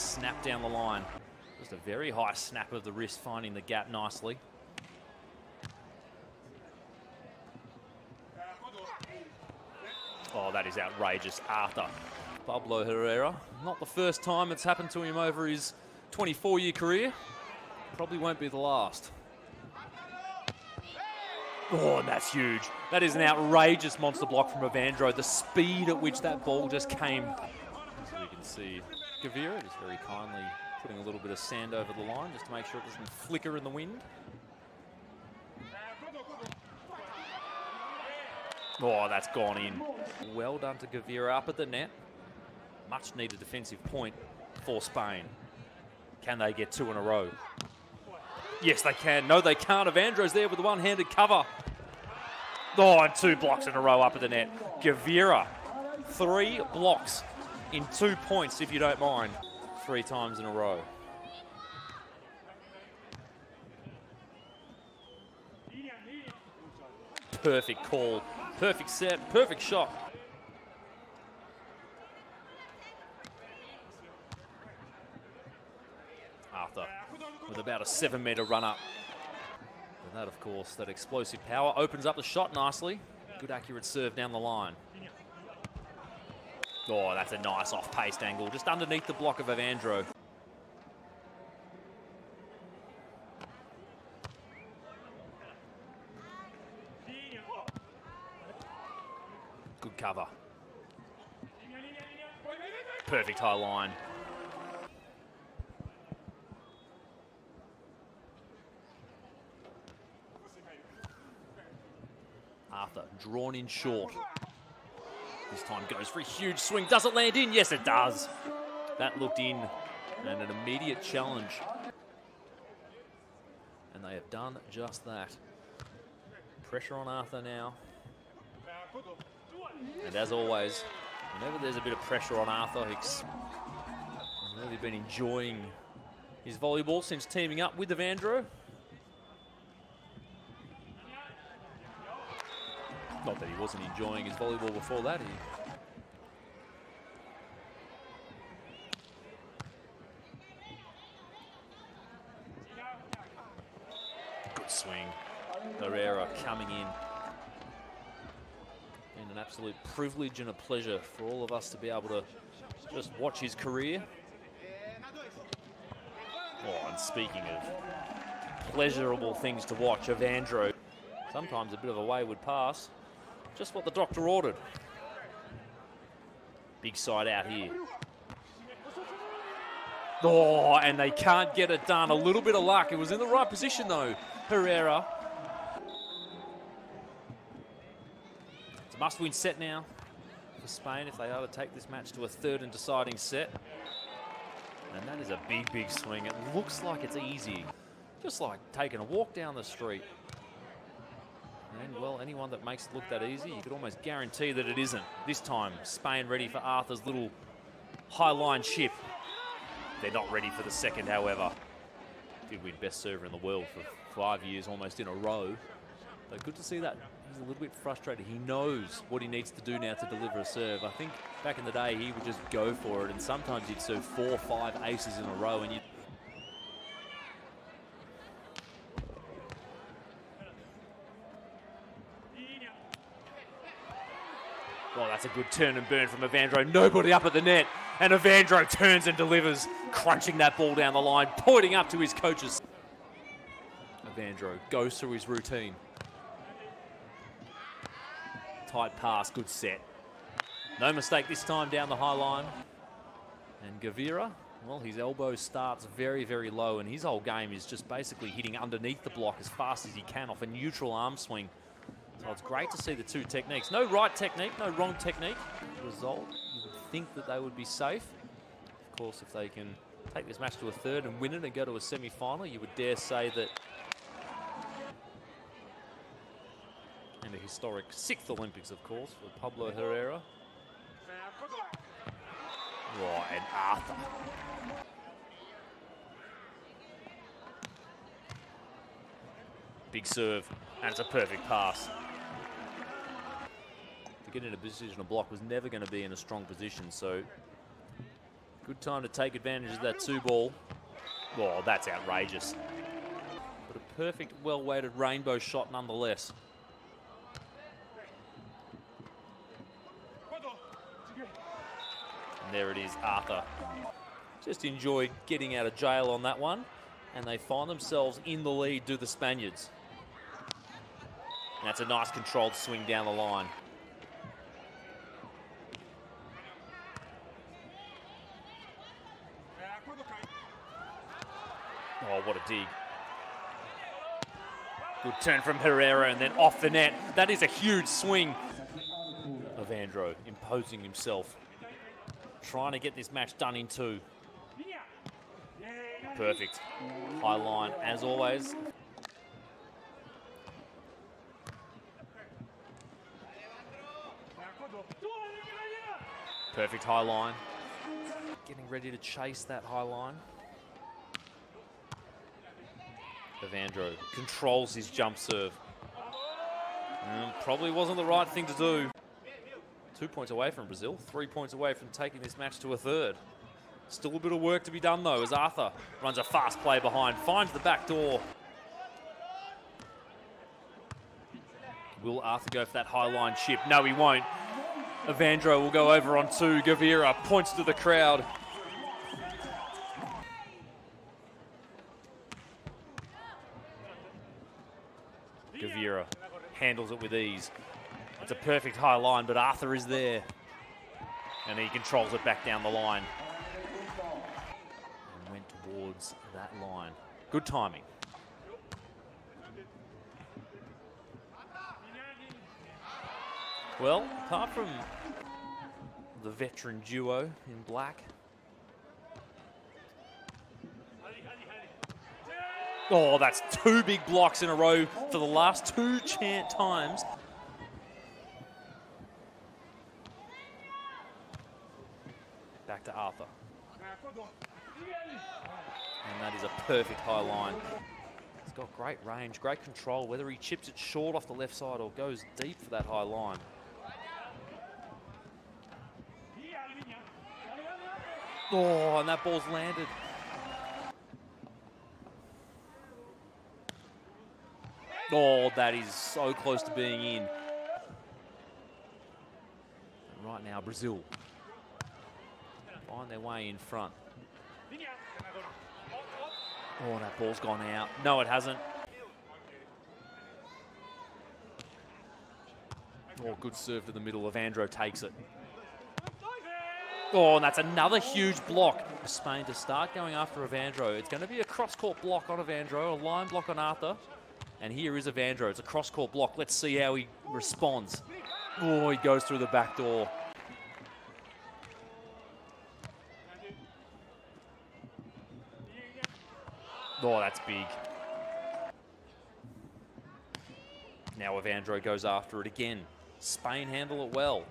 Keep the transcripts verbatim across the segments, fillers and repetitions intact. nice snap down the line. Just a very high snap of the wrist, finding the gap nicely. Oh, that is outrageous, Arthur. Pablo Herrera, not the first time it's happened to him over his twenty-four year career. Probably won't be the last. Oh, and that's huge. That is an outrageous monster block from Evandro, the speed at which that ball just came. As we can see, Gavira is very kindly putting a little bit of sand over the line just to make sure it doesn't flicker in the wind. Oh, that's gone in. Well done to Gavira up at the net. Much needed defensive point for Spain. Can they get two in a row? Yes, they can. No, they can't. Evandro's there with the one-handed cover. Oh, and two blocks in a row up at the net. Gavira, three blocks in two points, if you don't mind. Three times in a row. Perfect call. Perfect set. Perfect shot. Arthur with about a seven metre run up. And that, of course, that explosive power opens up the shot nicely. Good accurate serve down the line. Oh, that's a nice off-paced angle, just underneath the block of Evandro. Good cover. Perfect high line. Arthur, drawn in short. This time goes for a huge swing. Does it land in? Yes, it does. That looked in, and an immediate challenge. And they have done just that. Pressure on Arthur now. And as always, whenever there's a bit of pressure on Arthur, he's really been enjoying his volleyball since teaming up with Evandro. Not that he wasn't enjoying his volleyball before that. He... Good swing. Herrera coming in. And an absolute privilege and a pleasure for all of us to be able to just watch his career. Oh, and speaking of pleasurable things to watch, Evandro. Sometimes a bit of a wayward pass. Just what the doctor ordered. Big side out here. Oh, and they can't get it done. A little bit of luck. It was in the right position, though. Herrera. It's a must-win set now for Spain if they are to take this match to a third and deciding set. And that is a big, big swing. It looks like it's easy. Just like taking a walk down the street. And, well, anyone that makes it look that easy, you could almost guarantee that it isn't. This time, Spain ready for Arthur's little high-line chip. They're not ready for the second, however. Did win best server in the world for five years, almost in a row. But good to see that. He's a little bit frustrated. He knows what he needs to do now to deliver a serve. I think back in the day, he would just go for it, and sometimes he'd serve four or five aces in a row, and you'd... Oh, that's a good turn and burn from Evandro. Nobody up at the net. And Evandro turns and delivers, crunching that ball down the line, pointing up to his coaches. Evandro goes through his routine. Tight pass, good set. No mistake this time down the high line. And Gavira, well, his elbow starts very, very low, and his whole game is just basically hitting underneath the block as fast as he can off a neutral arm swing. So it's great to see the two techniques. No right technique, no wrong technique. Result, you would think that they would be safe. Of course, if they can take this match to a third and win it and go to a semi-final, you would dare say that... And a historic sixth Olympics, of course, for Pablo Herrera. Oh, and Arthur. Big serve, and it's a perfect pass. To get in a position to block was never going to be in a strong position, so Good time to take advantage of that two ball. Oh, that's outrageous. But a perfect, well-weighted rainbow shot nonetheless. And there it is, Arthur. Just enjoyed getting out of jail on that one. And they find themselves in the lead, do the Spaniards. And that's a nice controlled swing down the line. Oh, what a dig. Good turn from Herrera and then off the net. That is a huge swing. Evandro imposing himself. Trying to get this match done in two. Perfect. High line, as always. Perfect high line. Getting ready to chase that high line. Evandro controls his jump serve. Mm, probably wasn't the right thing to do. Two points away from Brazil, three points away from taking this match to a third. Still a bit of work to be done, though, as Arthur runs a fast play behind, finds the back door. Will Arthur go for that high line chip? No, he won't. Evandro will go over on two. Gavira points to the crowd. Gavira handles it with ease. It's a perfect high line, but Arthur is there. And he controls it back down the line. Towards that line. Good timing. Well, apart from the veteran duo in black. Oh, that's two big blocks in a row for the last two chant times. Back to Arthur. And that is a perfect high line. He's got great range, great control, whether he chips it short off the left side or goes deep for that high line. Oh, and that ball's landed. Oh, that is so close to being in. And right now, Brazil find their way in front. Oh, that ball's gone out. No, it hasn't. Oh, good serve to the middle. Evandro takes it. Oh, and that's another huge block. Spain to start going after Evandro. It's going to be a cross-court block on Evandro, a line block on Arthur. And here is Evandro. It's a cross-court block. Let's see how he responds. Oh, he goes through the back door. Oh, that's big. Now Evandro goes after it again. Spain handle it well.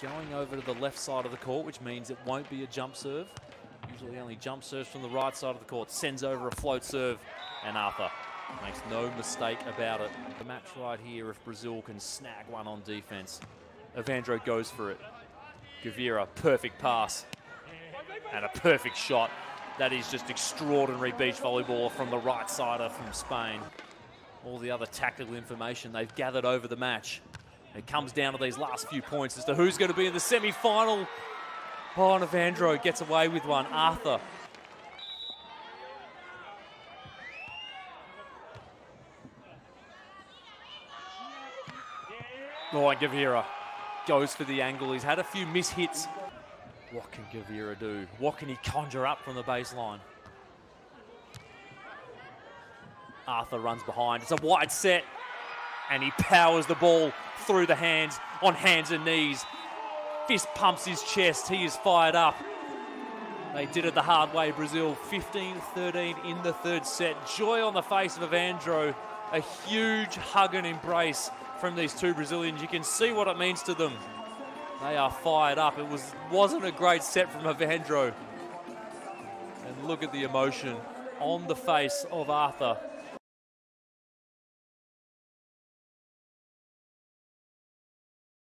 Going over to the left side of the court, which means it won't be a jump serve. Usually only jump serves from the right side of the court. Sends over a float serve, and Arthur makes no mistake about it. The match right here, if Brazil can snag one on defense. Evandro goes for it. Gavira, perfect pass. And a perfect shot. That is just extraordinary beach volleyball from the right sider from Spain. All the other tactical information they've gathered over the match. It comes down to these last few points as to who's going to be in the semi-final. Oh, and Evandro gets away with one. Arthur. Oh, and Gavira goes for the angle. He's had a few mishits. What can Gavira do? What can he conjure up from the baseline? Arthur runs behind. It's a wide set. And he powers the ball through the hands, on hands and knees. Fist pumps his chest. He is fired up. They did it the hard way, Brazil. fifteen thirteen in the third set. Joy on the face of Evandro. A huge hug and embrace from these two Brazilians. You can see what it means to them. They are fired up. It was, wasn't a great set from Evandro. And look at the emotion on the face of Arthur.